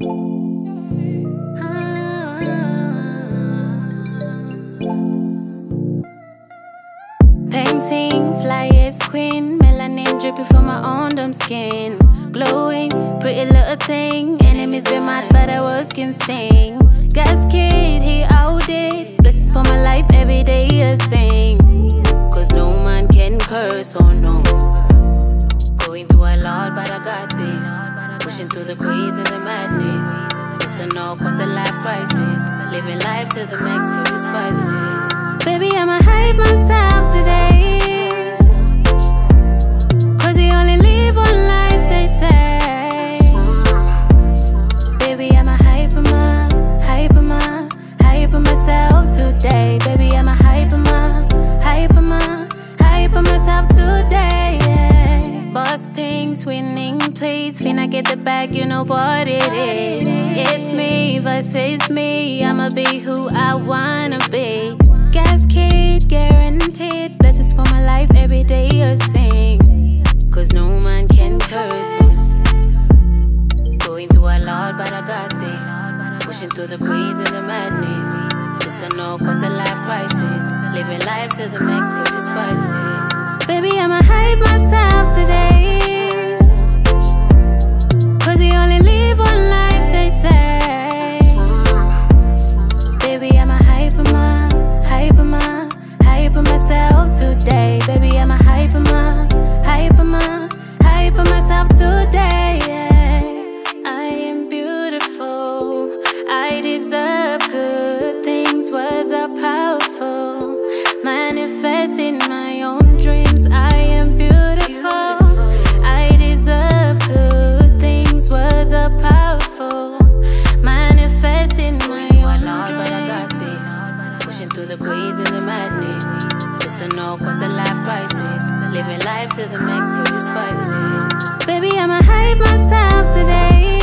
Painting, fly as queen, melanin dripping from my own dumb skin. Glowing, pretty little thing, enemies been mad but I was skin sting. God's kid, he outdid, blessings for my life, every day a sing. Cause no man can curse, oh no. Going through a lot but I got this. Pushing through the craze and the madness. It's an all-quarter life crisis. Living life to the max cause it's priceless. Baby, I'ma hype myself today. Winning, please, finna get the bag, you know what it is. It's me versus me, I'ma be who I wanna be. Gas kid, guaranteed, blessings for my life, every day a sing. Cause no man can curse me. Going through a lot, but I got this. Pushing through the craze and the madness. It's an all-quarter life crisis. Living life to the max, cause it's priceless. Baby, I'ma hype myself today. The craze and the madness. It's an all-quarter life crisis. Living life to the max, cause it's priceless. Baby, I'ma hype myself today.